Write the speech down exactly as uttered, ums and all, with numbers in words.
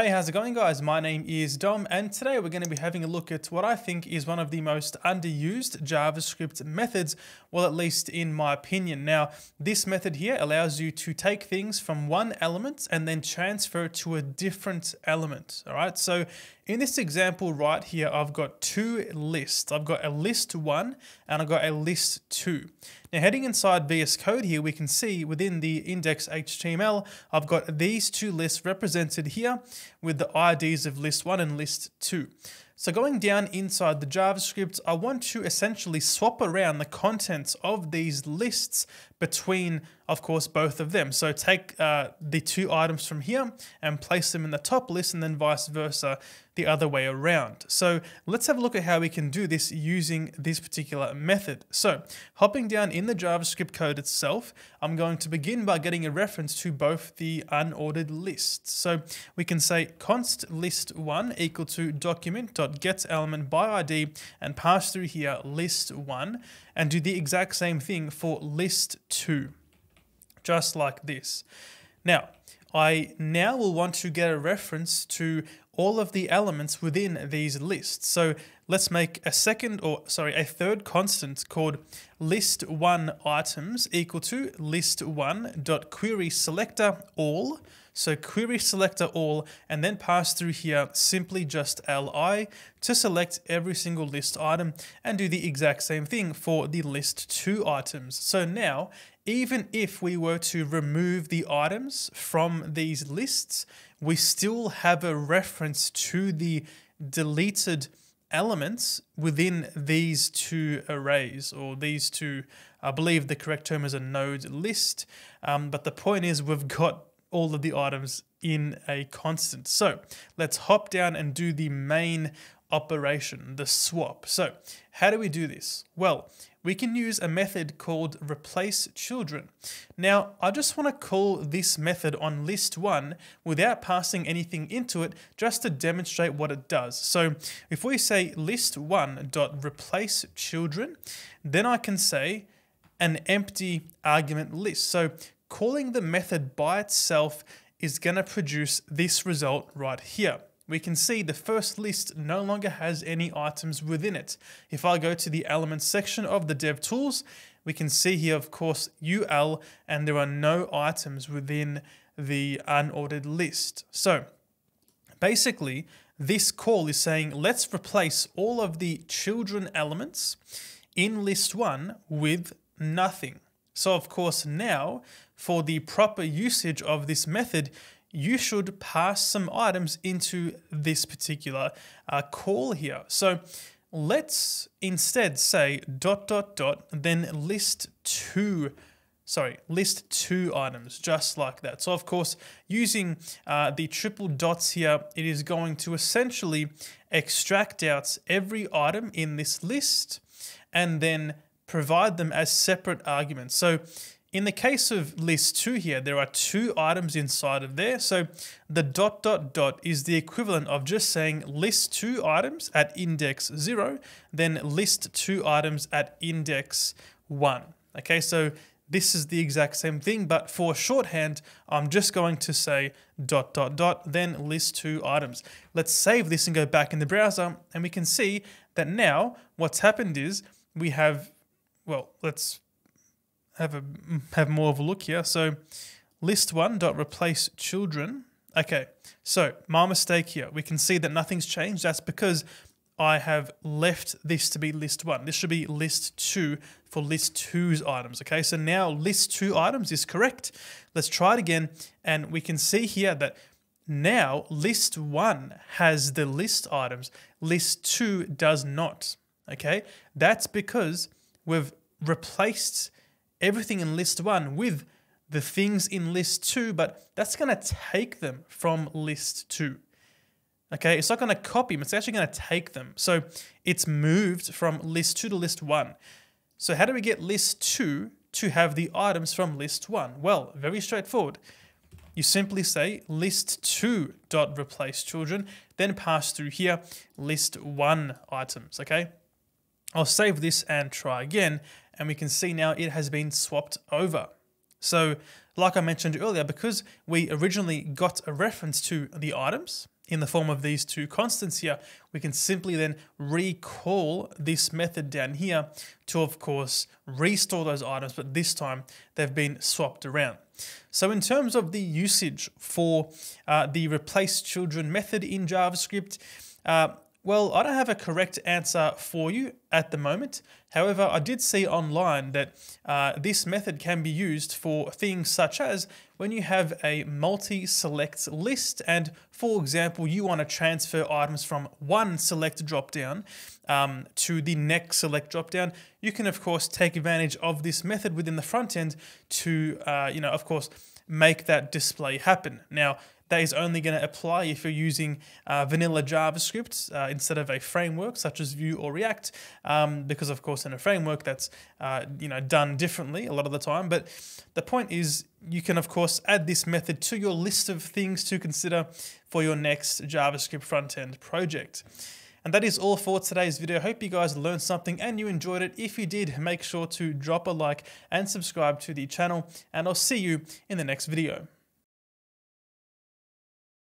Hey, how's it going guys? My name is Dom and today we're going to be having a look at what I think is one of the most underused JavaScript methods, well at least in my opinion. Now, this method here allows you to take things from one element and then transfer to a different element, all right? So in this example right here, I've got two lists. I've got a list one and I've got a list two. Now heading inside V S Code here, we can see within the index.html, I've got these two lists represented here with the I Ds of list one and list two. So going down inside the JavaScript, I want to essentially swap around the contents of these lists between, of course, both of them. So take uh, the two items from here and place them in the top list and then vice versa the other way around. So let's have a look at how we can do this using this particular method. So hopping down in the JavaScript code itself, I'm going to begin by getting a reference to both the unordered lists. So we can say const list one equal to document dot get element by I D and pass through here list one and do the exact same thing for list two, just like this. Now, I now will want to get a reference to all of the elements within these lists. So let's make a second or sorry, a third constant called list one items equal to list one dot query selector all. So query selector all and then pass through here simply just li to select every single list item and do the exact same thing for the list two items. So now, even if we were to remove the items from these lists, we still have a reference to the deleted elements within these two arrays, or these two, I believe the correct term is a node list. Um, but the point is we've got all of the items in a constant. So let's hop down and do the main operation, the swap. So how do we do this? Well, we can use a method called replaceChildren. Now, I just want to call this method on list one without passing anything into it, just to demonstrate what it does. So if we say list one dot replaceChildren, then I can say an empty argument list. So calling the method by itself is going to produce this result right here. We can see the first list no longer has any items within it. If I go to the elements section of the DevTools, we can see here, of course, U L, and there are no items within the unordered list. So basically, this call is saying, let's replace all of the children elements in list one with nothing. So of course now, for the proper usage of this method, you should pass some items into this particular uh, call here. So let's instead say dot dot dot, then list two, sorry, list two items, just like that. So of course, using uh, the triple dots here, it is going to essentially extract out every item in this list and then provide them as separate arguments. So in the case of list two here, there are two items inside of there. So the dot dot dot is the equivalent of just saying list two items at index zero, then list two items at index one. Okay, so this is the exact same thing, but for shorthand, I'm just going to say dot dot dot, then list two items. Let's save this and go back in the browser, and we can see that now what's happened is we have Well, let's have a have more of a look here. So list one dot replace children. Okay, so my mistake here. We can see that nothing's changed. That's because I have left this to be list one. This should be list two for list two's items. Okay, so now list two items is correct. Let's try it again. And we can see here that now list one has the list items. List two does not. Okay, that's because we've replaced everything in list one with the things in list two, but that's going to take them from list two. Okay, it's not going to copy them, it's actually going to take them. So it's moved from list two to list one. So how do we get list two to have the items from list one? Well, very straightforward. You simply say list two dot replace children, then pass through here list one items, okay? I'll save this and try again, and we can see now it has been swapped over. So like I mentioned earlier, because we originally got a reference to the items in the form of these two constants here, we can simply then recall this method down here to, of course, restore those items, but this time they've been swapped around. So in terms of the usage for uh, the replaceChildren method in JavaScript, uh, well, I don't have a correct answer for you at the moment. However, I did see online that uh, this method can be used for things such as when you have a multi-select list and, for example, you want to transfer items from one select dropdown um, to the next select dropdown. You can, of course, take advantage of this method within the front end to, uh, you know, of course, make that display happen. Now, that is only going to apply if you're using uh, vanilla JavaScript uh, instead of a framework such as Vue or React, um, because of course in a framework that's uh, you know done differently a lot of the time. But the point is, you can of course add this method to your list of things to consider for your next JavaScript front-end project. And that is all for today's video. Hope you guys learned something and you enjoyed it. If you did, make sure to drop a like and subscribe to the channel, and I'll see you in the next video.